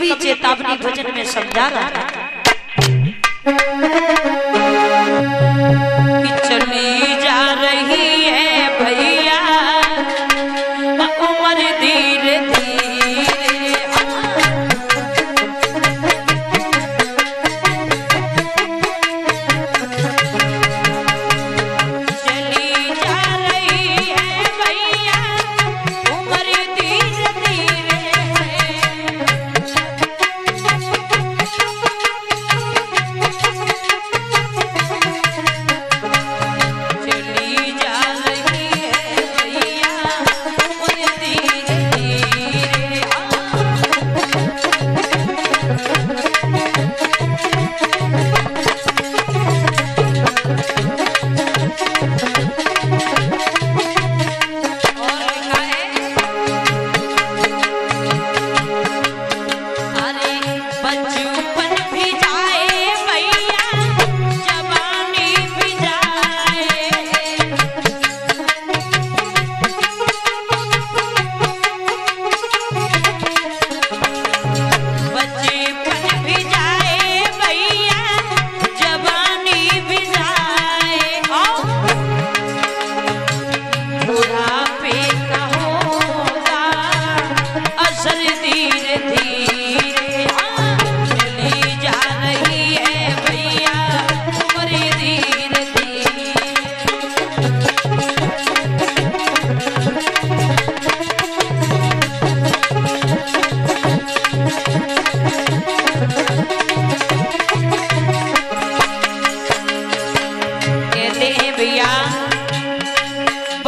चेतावनी भजन में समझा रहा कि चली जा रही है भैया उम्र धीरे धीरे चली जा रही है भैया उम्र धीरे धीरे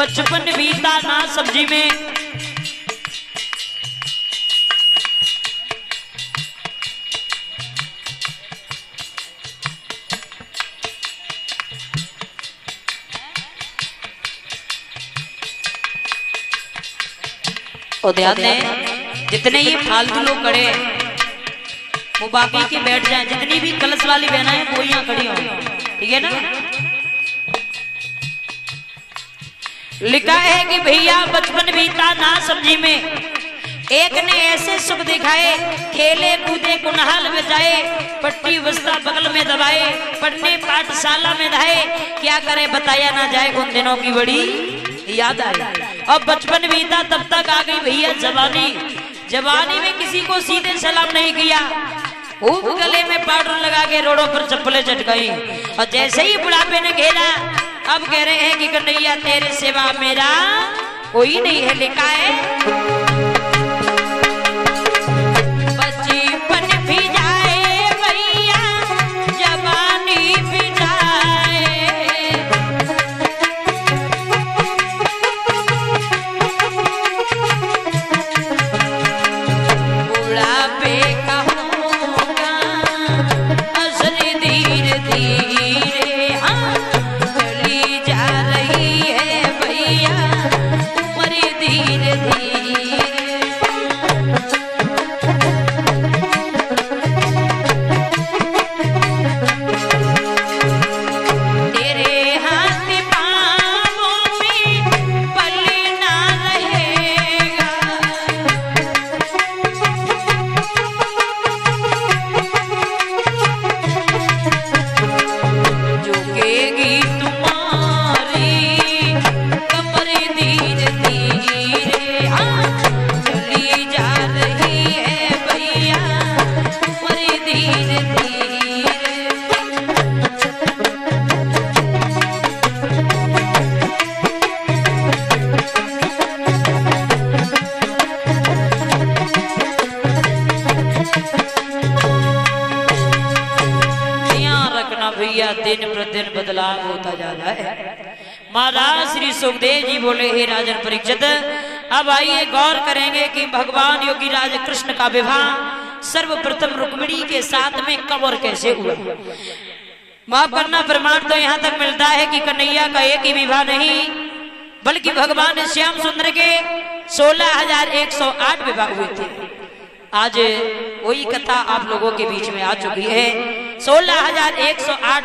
बचपन बीता ना सब्जी में ध्यान दें, जितने ये फालतू लोग खड़े वो बाकी के बैठ जाएं। जितनी भी कलश वाली बहना है वो यहाँ खड़ी हो, ठीक है ना। लिखा है कि भैया बचपन बीता ना सब्जी में, एक ने ऐसे सुख दिखाए, खेले कूदे कुनहाल में जाए, पट्टी बस्ता बगल में दबाए, पढ़ने पाठशाला में धाए, क्या करे बताया ना जाए, उन दिनों की बड़ी याद आई। अब बचपन बीता तब तक आ गई भैया जवानी, जवानी में किसी को सीधे सलाम नहीं किया, खूब गले में पाउडर लगा के रोडों पर चप्पलें चटकाई, और जैसे ही बुढ़ापे ने घेरा अब कह रहे हैं कि कन्हैया तेरे सिवा मेरा कोई नहीं है। लिखा है दिन प्रतिदिन बदलाव होता जा रहा है। महाराज श्री सुखदेव जी बोले, हे राजन परीक्षित, अब आइए गौर करेंगे कि भगवान योगी राज कृष्ण का विवाह सर्वप्रथम रुक्मिणी के साथ में कब और कैसे हुआ। माफ करना, प्रमाण तो यहाँ तक मिलता है कि कन्हैया का एक ही विवाह नहीं बल्कि भगवान श्याम सुंदर के 16,108 विवाह हुए थे। आज वही कथा आप लोगों के बीच में आ चुकी है। 16,108